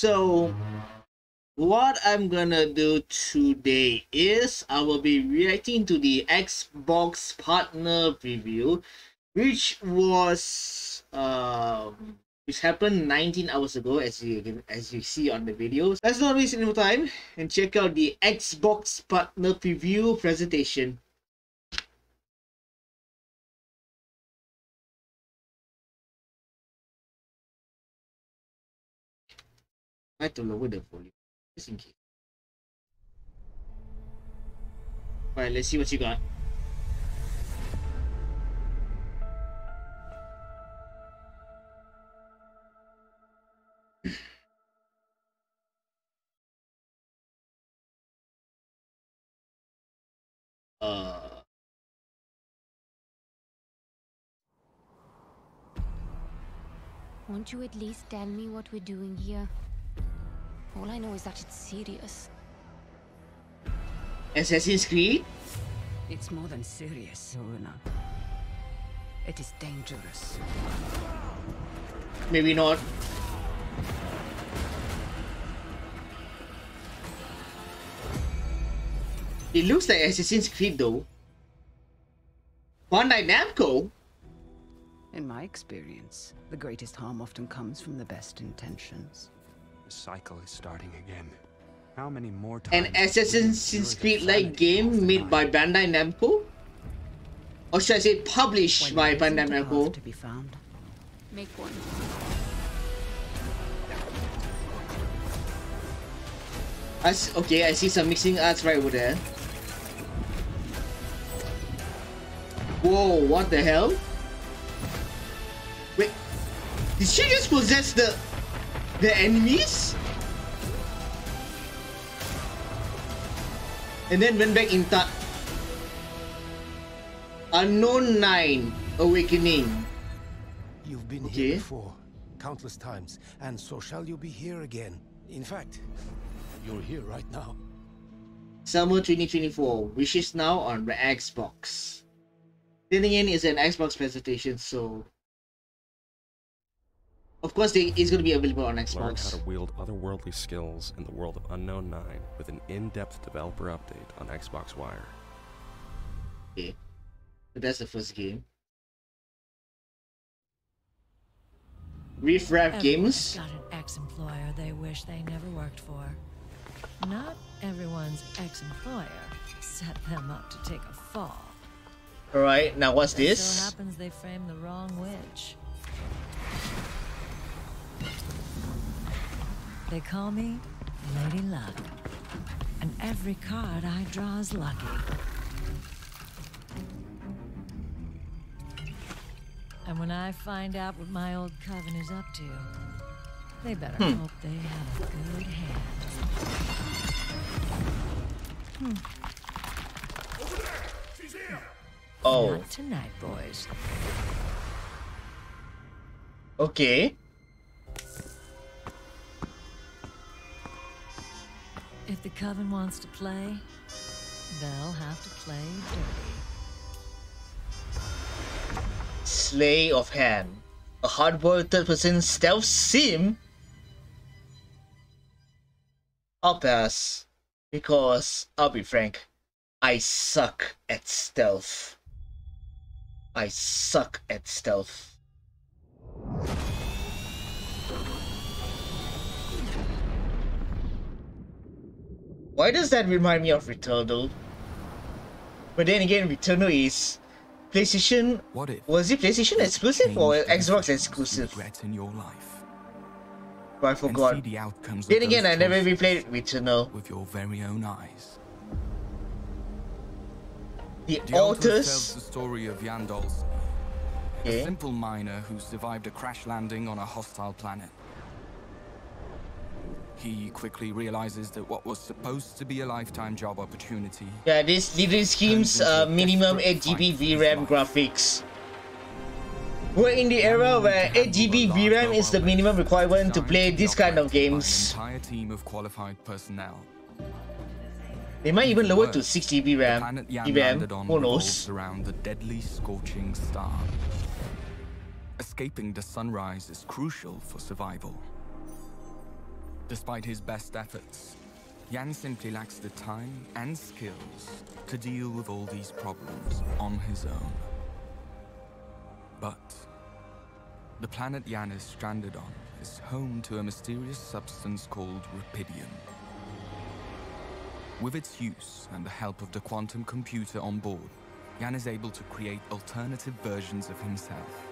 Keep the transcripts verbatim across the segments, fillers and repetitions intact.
So what I'm gonna do today is I will be reacting to the Xbox Partner Preview, which was um which happened nineteen hours ago, as you as you see on the videos. Let's not waste any more time and check out the Xbox Partner Preview presentation. I have to lower the volume just in case. Alright, let's see what you got. uh Won't you at least tell me what we're doing here? All I know is that it's serious. Assassin's Creed? It's more than serious, Soruna. It is dangerous. Maybe not. It looks like Assassin's Creed though. Bandai Namco? In my experience, the greatest harm often comes from the best intentions. The cycle is starting again. How many more times? An Assassin's Creed-like game made by Bandai Namco, or should I say, published by Bandai Namco? To be found, make one. I s okay, I see some mixing arts right over there. Whoa! What the hell? Wait, did she just possess the? The enemies? And then went back in time. Unknown nine Awakening. You've been okay. here before, countless times, and so shall you be here again. In fact, you're here right now. Summer twenty twenty-four, which is now on the Xbox. Then again, it's an Xbox presentation, so... Of course, they, it's going to be available on Xbox. Learn how to wield otherworldly skills in the world of Unknown nine with an in-depth developer update on Xbox Wire. Okay, so that's the first game. Riff Raff Games. Got an ex-employer they wish they never worked for. Not everyone's ex-employer set them up to take a fall. All right, now what's it this? So happens they framed the wrong witch. They call me Lady Luck, and every card I draw is lucky. And when I find out what my old coven is up to, they better hmm. hope they have a good hand. Hmm. Over there! She's here! Oh. Not tonight, boys. Okay. If the coven wants to play, they'll have to play dirty. Slay of Hand, a hard-boiled third-person stealth sim. I'll pass because I'll be frank, I suck at stealth. I suck at stealth. Why does that remind me of Returnal? But then again, Returnal is PlayStation. What if was it PlayStation exclusive or Xbox exclusive? In your life. But I forgot. The then again, I never replayed Returnal. With your very own eyes. The Altars. The story of Yandols, okay. A simple miner who survived a crash landing on a hostile planet. He quickly realizes that what was supposed to be a lifetime job opportunity. Yeah, this little scheme's uh, minimum eight G B V RAM graphics. We're in the era where eight G B V RAM is the minimum requirement to play this kind of games. Entire team of qualified personnel. They might even lower to six G B RAM. V RAM, who knows? Around the deadly scorching star. Escaping the sunrise is crucial for survival. despite his best efforts. Yan simply lacks the time and skills to deal with all these problems on his own. But the planet Yan is stranded on is home to a mysterious substance called Rapidium. With its use and the help of the quantum computer on board, Yan is able to create alternative versions of himself.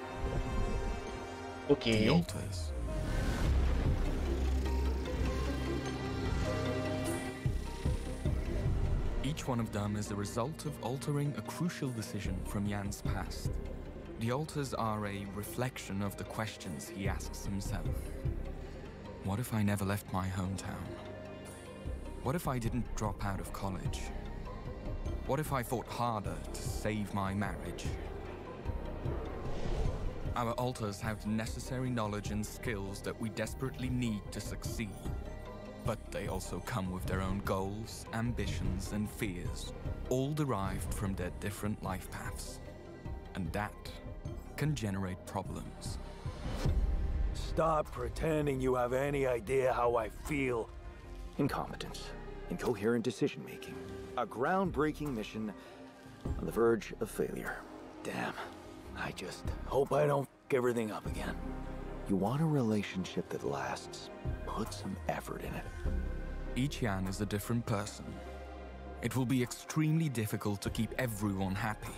Okay. The alters. Each one of them is the result of altering a crucial decision from Yan's past. The alters are a reflection of the questions he asks himself. What if I never left my hometown? What if I didn't drop out of college? What if I fought harder to save my marriage? Our alters have the necessary knowledge and skills that we desperately need to succeed. But they also come with their own goals, ambitions, and fears, all derived from their different life paths. And that can generate problems. Stop pretending you have any idea how I feel. Incompetence, incoherent decision-making, a groundbreaking mission on the verge of failure. Damn, I just hope I don't f*** everything up again. You want a relationship that lasts. Put some effort in it. Each Yan is a different person. It will be extremely difficult to keep everyone happy.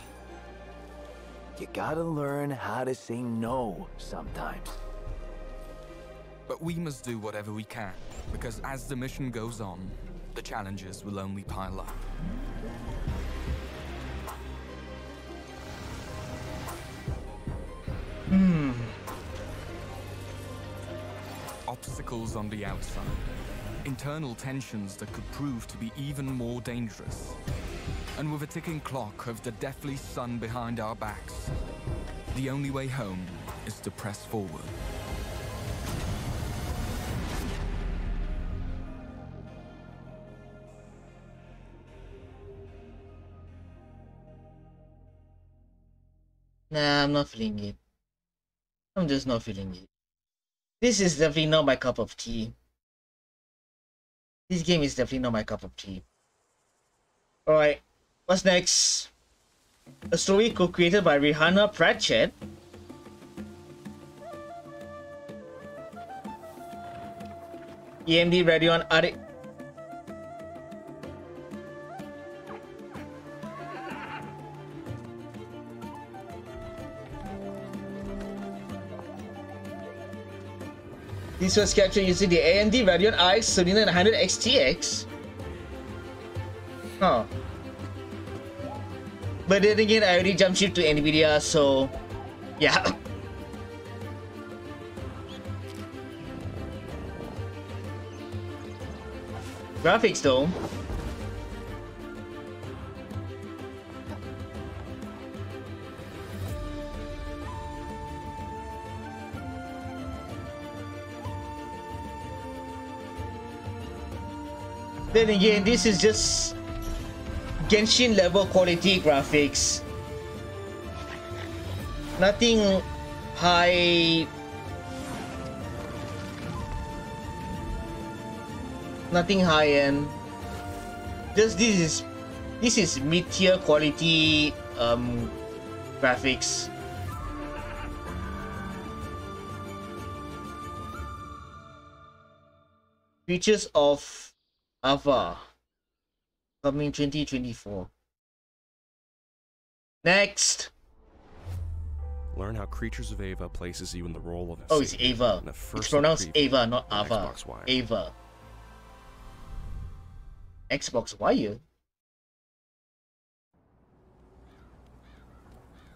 You gotta learn how to say no sometimes. But we must do whatever we can, because as the mission goes on, the challenges will only pile up. Hmm. Obstacles on the outside. Internal tensions that could prove to be even more dangerous. And with a ticking clock of the deathly sun behind our backs, the only way home is to press forward. Nah, I'm not feeling it. I'm just not feeling it. This is definitely not my cup of tea. This game is definitely not my cup of tea. Alright. What's next? A story co-created by Rihanna Pratchett. A M D Radeon R X. This was captured using the A M D Radeon R X seventy-nine hundred X T X. Huh. But then again, I already jumped ship to NVIDIA, so yeah. Graphics though. Then again, this is just Genshin level quality graphics. Nothing high. Nothing high end. Just this is this is mid-tier quality um, graphics. Creatures of Ava. Coming twenty twenty-four. Next! Learn how Creatures of Ava places you in the role of a Oh, it's Ava. It's pronounced Ava, not Ava. Xbox Wire. Ava. Xbox Wire?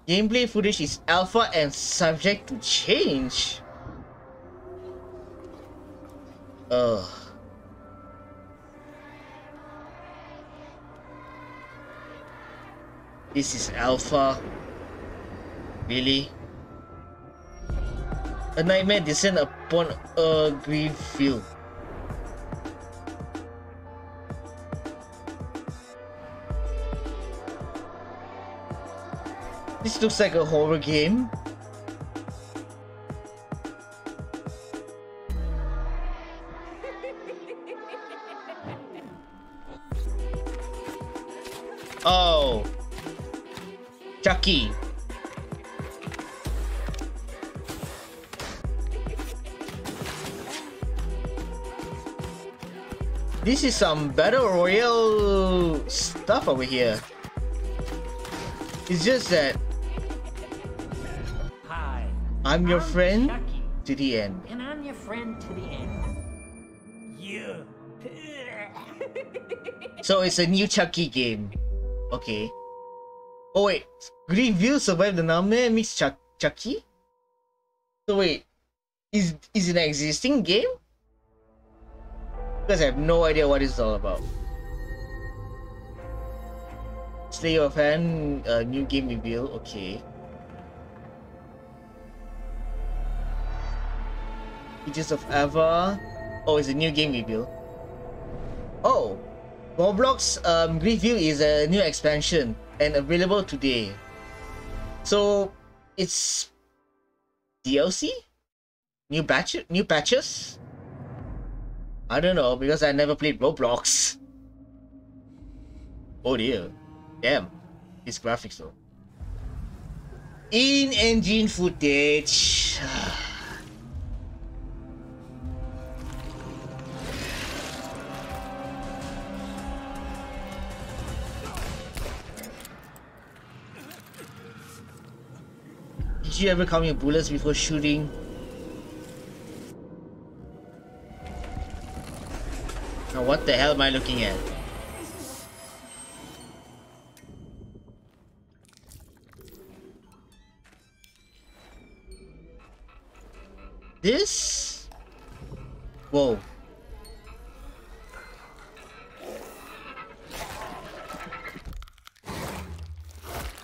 Gameplay footage is alpha and subject to change. Ugh. This is alpha. Really? A nightmare descend upon a Greenview. This looks like a horror game. Oh. Chucky. This is some battle royale stuff over here. It's just that Hi, I'm your I'm friend Chucky, to the end. And I'm your friend to the end. You. So it's a new Chucky game. Okay. Oh wait, Greenview survived the nightmare meets Chuck Chucky? So wait, is is it an existing game? Because I have no idea what it's all about. Slay of Hand, uh, new game reveal, okay. Creatures of Ava. Oh, it's a new game reveal. Oh! Roblox um, Greenview is a new expansion and available today. So, it's D L C? New batch, new patches? I don't know, because I never played Roblox. Oh dear. Damn. It's graphics though. In-engine footage. Did you ever count your bullets before shooting? Now what the hell am I looking at? This? Whoa.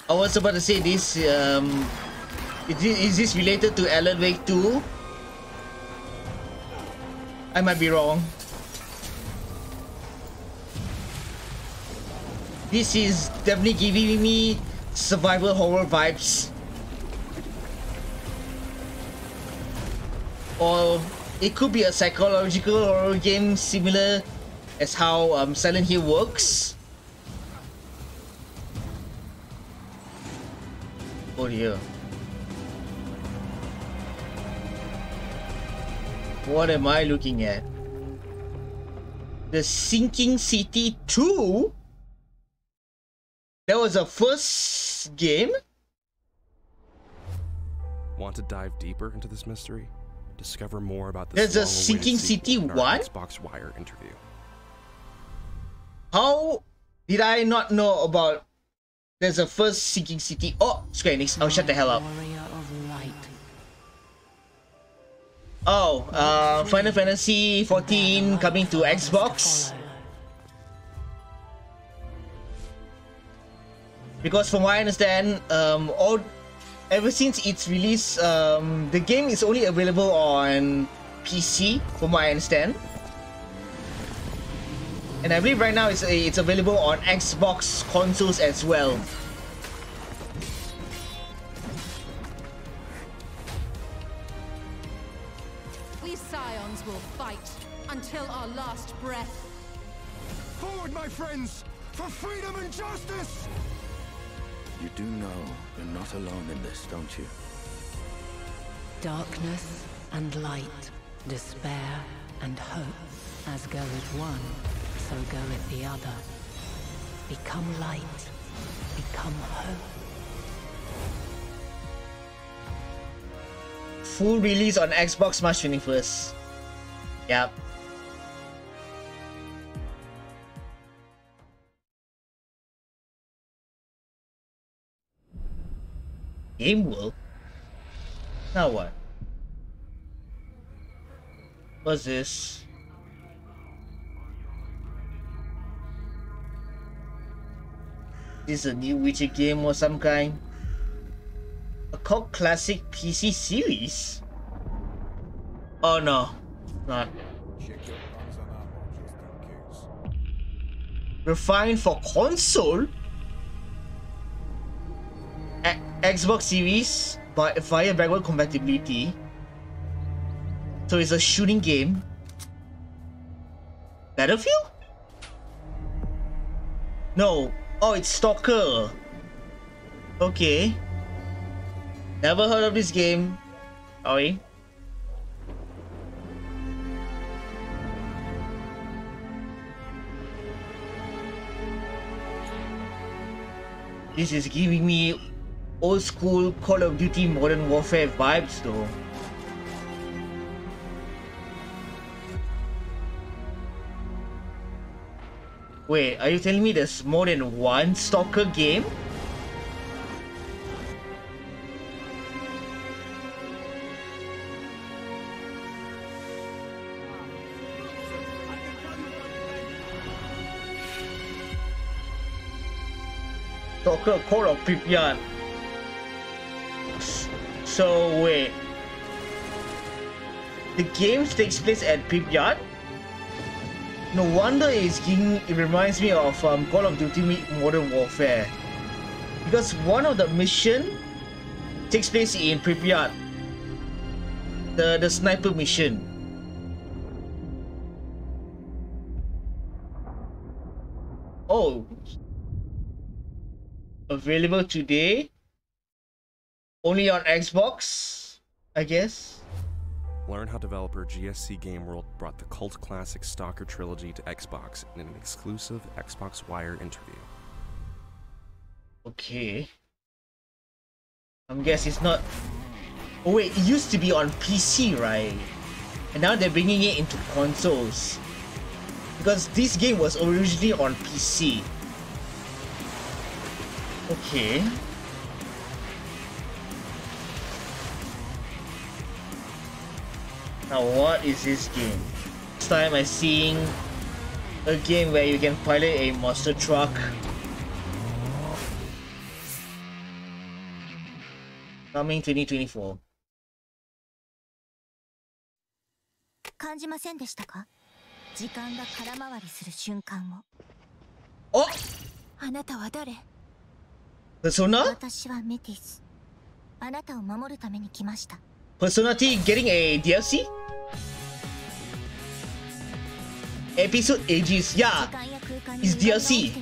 I was about to say this, um... is this related to Alan Wake two? I might be wrong. This is definitely giving me survival horror vibes. Or it could be a psychological horror game similar as how um, Silent Hill works. Oh dear. What am I looking at? The Sinking City two? That was a first game? Want to dive deeper into this mystery? Discover more about this. There's a Sinking City one? Xbox Wire interview. How did I not know about there's a first Sinking City? Oh, Square Enix. Oh, shut the hell up. Oh, uh, Final Fantasy fourteen coming to Xbox. Because from what I understand, um, all, ever since its release, um, the game is only available on P C, from what I understand. And I believe right now it's, it's available on Xbox consoles as well. We scions will fight until our last breath. Forward, my friends, for freedom and justice! You do know you're not alone in this, don't you? Darkness and light, despair and hope. As goeth one, so goeth the other. Become light, become hope. Full release on Xbox March twenty-first. Yep. Game World? Now what? What's this? This is a new Witcher game or some kind? A cult classic P C series? Oh no, not. Refined for console? Xbox Series by via backward compatibility. So it's a shooting game. Battlefield? No, Oh, it's Stalker. Okay. Never heard of this game. Sorry. This is giving me old school Call of Duty Modern Warfare vibes though. Wait, are you telling me there's more than one Stalker game? Stalker Call of Pripyat. So wait, the game takes place at Pripyat? No wonder it's giving, it reminds me of um, Call of Duty Modern Warfare, because one of the mission takes place in Pripyat, the, the sniper mission. Oh, available today, only on Xbox, I guess. Learn how developer G S C Game World brought the cult classic Stalker trilogy to Xbox in an exclusive Xbox Wire interview. Okay. I'm guessing it's not... Oh wait, it used to be on P C, right? And now they're bringing it into consoles. Because this game was originally on P C. Okay. Now what is this game? This time I'm seeing a game where you can pilot a monster truck. Coming twenty twenty-four. Oh! Persona? Persona three getting a D L C? Episode Aegis, yeah, it's D L C.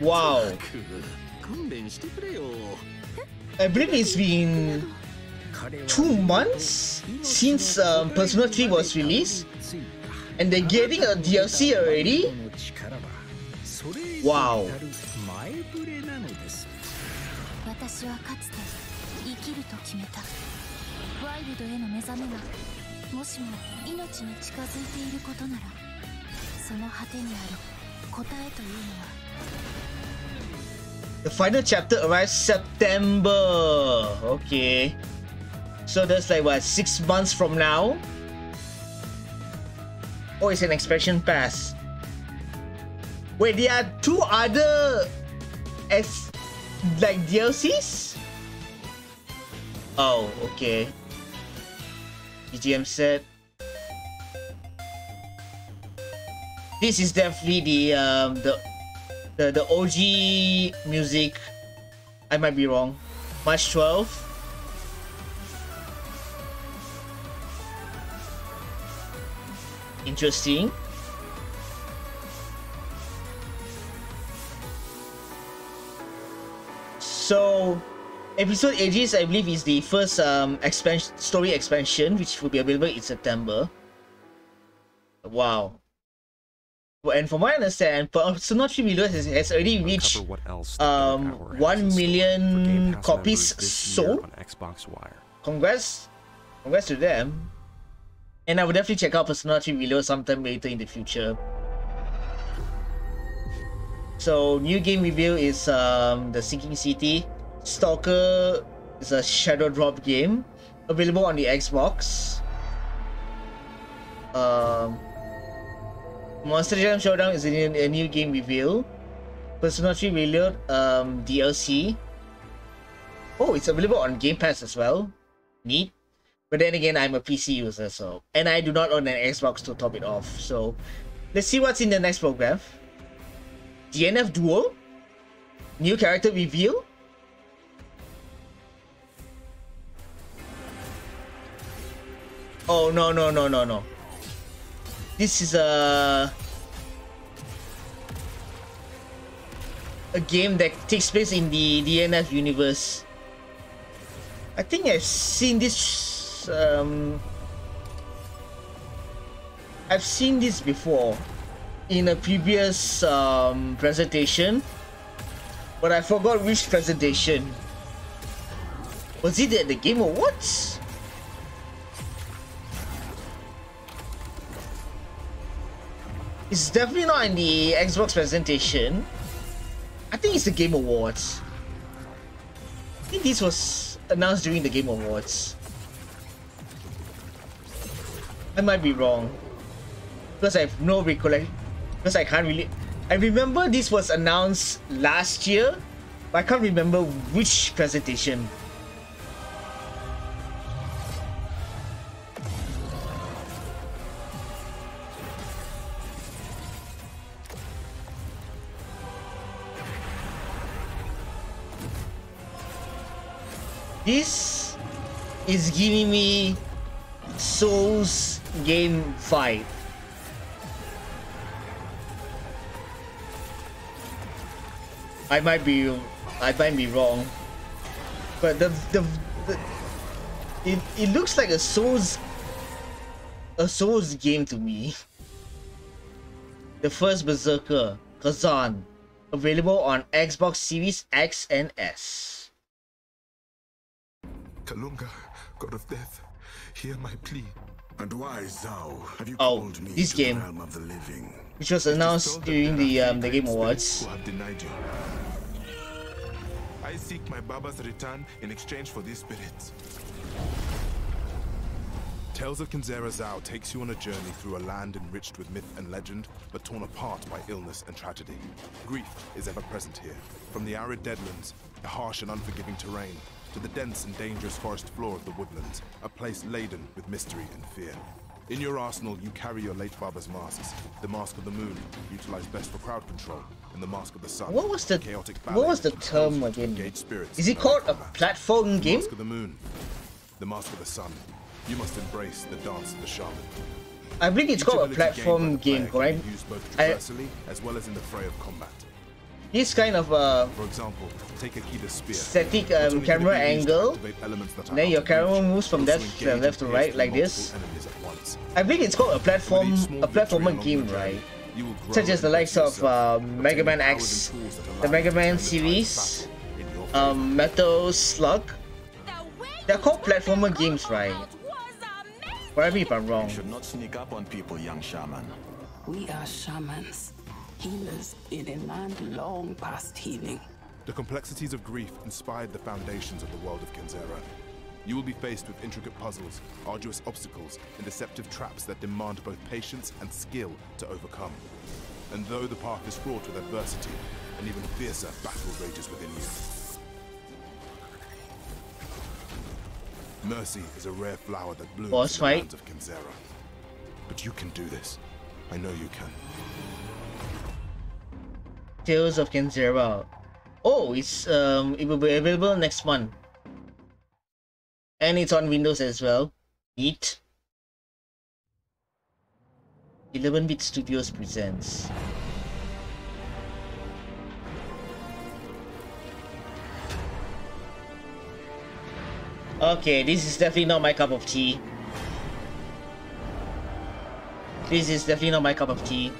Wow. I believe it's been two months since um, Persona three was released. And they're getting a D L C already? Wow. The final chapter arrives September. Okay. So that's like what, six months from now? Oh, it's an expansion pass. Wait, there are two other S like D L Cs? Oh, okay. B G M set. This is definitely the um the the, the O G music. I might be wrong. March twelfth. Interesting. So, Episode Aegis, I believe, is the first um expansion story expansion, which will be available in September. Wow. And from what I understand, Persona three Reloaded has, has already reached um one million copies sold. Xbox Wire. Congrats, congrats to them. And I would definitely check out Persona three Reload sometime later in the future. So, new game reveal is um, The Sinking City. Stalker is a shadow drop game. Available on the Xbox. Um, Monster Jam Showdown is a new game reveal. Persona three Reload um, D L C. Oh, it's available on Game Pass as well. Neat. But then again, I'm a P C user, so... And I do not own an Xbox to top it off, so... Let's see what's in the next program. D N F Duo? New character reveal? Oh, no, no, no, no, no. This is a... a game that takes place in the D N F universe. I think I've seen this... Um, I've seen this before in a previous um, presentation, but I forgot which presentation. Was it at the Game Awards? It's definitely not in the Xbox presentation. I think it's the Game Awards. I think this was announced during the Game Awards. I might be wrong, because I have no recollect. Because I can't really. I remember this was announced last year, but I can't remember which presentation. This is giving me Souls game five. I might be, I might be wrong, but the the, the it it looks like a Souls a Souls game to me. The first Berserker, Kazan, available on Xbox Series X and S. Kalunga, god of death, hear my plea. And why, Zao, have you oh, called me this game, to the realm of the living, which was announced during the um, the Game Awards. I seek my Baba's return in exchange for these spirits. Tales of Kinzera Zao takes you on a journey through a land enriched with myth and legend, but torn apart by illness and tragedy. Grief is ever present here, from the arid deadlands, the harsh and unforgiving terrain, to the dense and dangerous forest floor of the woodlands, a place laden with mystery and fear. In your arsenal, you carry your late father's masks. The Mask of the Moon, utilized best for crowd control, and the Mask of the Sun. What was the, chaotic what was the term again? Is it called a platform game? The Mask of the Moon, the Mask of the Sun. You must embrace the dance of the shaman. I believe it's called a platform game, right? Used both universally as well as in the fray of combat. This kind of uh, for example, take a key spear, static um, camera angle, and then your camera moves from that from left to right like this. I think it's called a platform, a platformer game, right? Such as the likes of uh, Mega Man X, the Mega Man series, um, Metal Slug. They're called platformer games, right? Correct me if I'm wrong. You should not sneak up on people, young shaman. We are shamans. Healers in a land long past healing. The complexities of grief inspired the foundations of the world of Kinzera. You will be faced with intricate puzzles, arduous obstacles, and deceptive traps that demand both patience and skill to overcome. And though the path is fraught with adversity, an even fiercer battle rages within you. Mercy is a rare flower that blooms Boss in the lands of Kinzera. But you can do this. I know you can. Tales of Kinzera. Oh, it's um, it will be available next month, and it's on Windows as well. Neat. eleven bit Studios presents. Okay, this is definitely not my cup of tea. This is definitely not my cup of tea.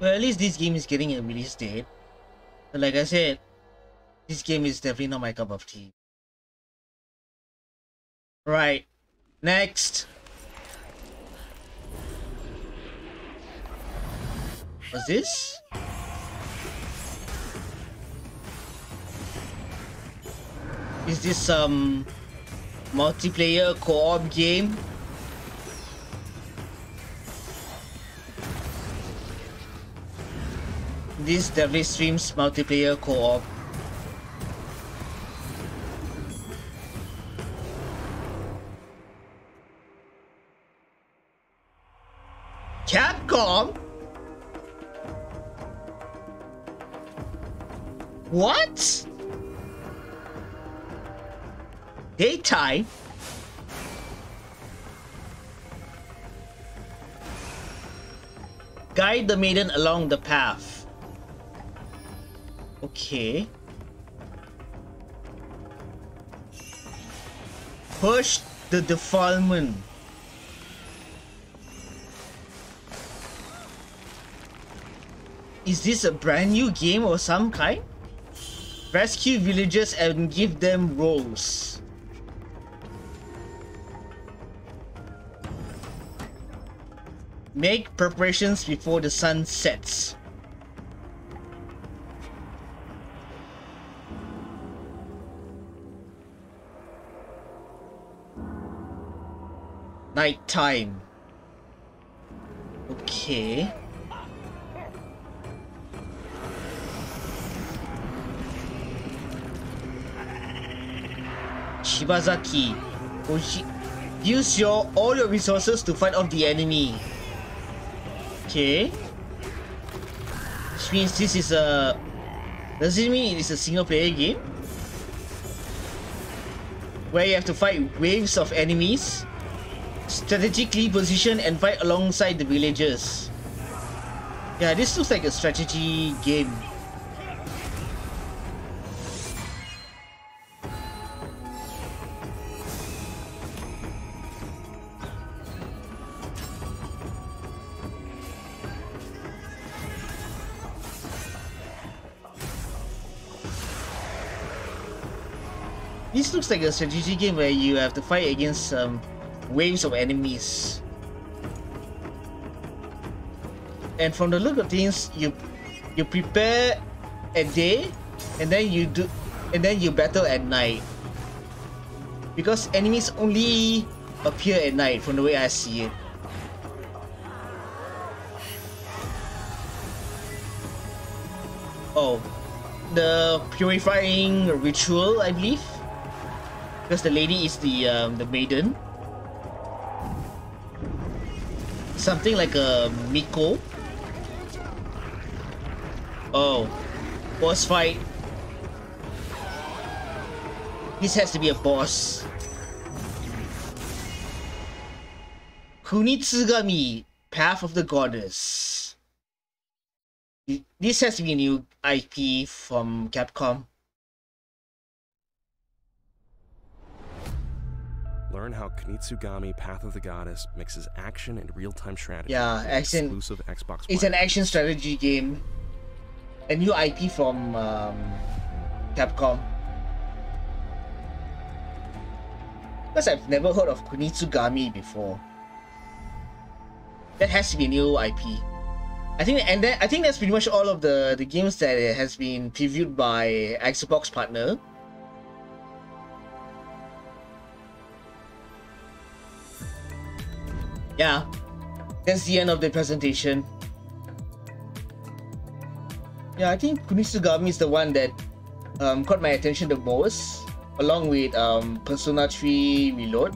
At least this game is getting a release date, but like I said, this game is definitely not my cup of tea. Right, next. What's this? Is this um multiplayer co-op game. This definitely streams multiplayer co-op. Capcom? What? Daytime? Guide the maiden along the path. Okay. Push the defilement. Is this a brand new game of some kind? Rescue villagers and give them roles. Make preparations before the sun sets. Night time. Okay. Shibazaki. Oji. Use your all your resources to fight off the enemy. Okay. Which means this is a... Does it mean it is a single player game? Where you have to fight waves of enemies? Strategically position and fight alongside the villagers. Yeah, this looks like a strategy game. This looks like a strategy game where you have to fight against some... Um, waves of enemies, and from the look of things, you you prepare at day, and then you do, and then you battle at night, because enemies only appear at night from the way I see it. Oh, the purifying ritual, I believe, because the lady is the um, the maiden. Something like a Miko. Oh, boss fight. This has to be a boss. Kunitsugami: Path of the Goddess. This has to be a new I P from Capcom. Learn how Kunitsugami Path of the Goddess mixes action and real-time strategy. Yeah, action. Exclusive Xbox. It's Wire. An action strategy game. A new I P from um, Capcom. Because I've never heard of Kunitsugami before. That has to be a new I P. I think, and that, I think that's pretty much all of the the games that has been previewed by Xbox Partner. Yeah, that's the end of the presentation. Yeah, I think Kunitsugami is the one that um, caught my attention the most, along with um, Persona three Reload.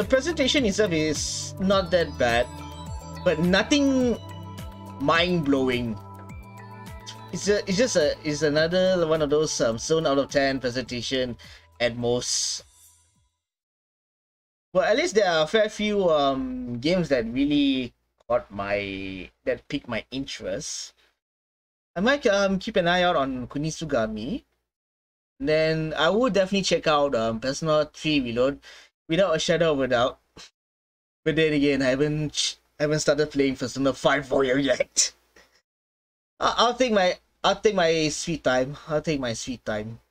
The presentation itself is not that bad, but nothing mind-blowing. It's a, it's just a, it's another one of those um, seven out of ten presentation at most. Well, at least there are a fair few um, games that really caught my, that piqued my interest. I might um, keep an eye out on Kunitsugami. Then I would definitely check out um, Persona three Reload, without a shadow of a doubt. But then again, I haven't, I haven't started playing Persona five Voyeur yet. I'll, I'll take my, I'll take my sweet time. I'll take my sweet time.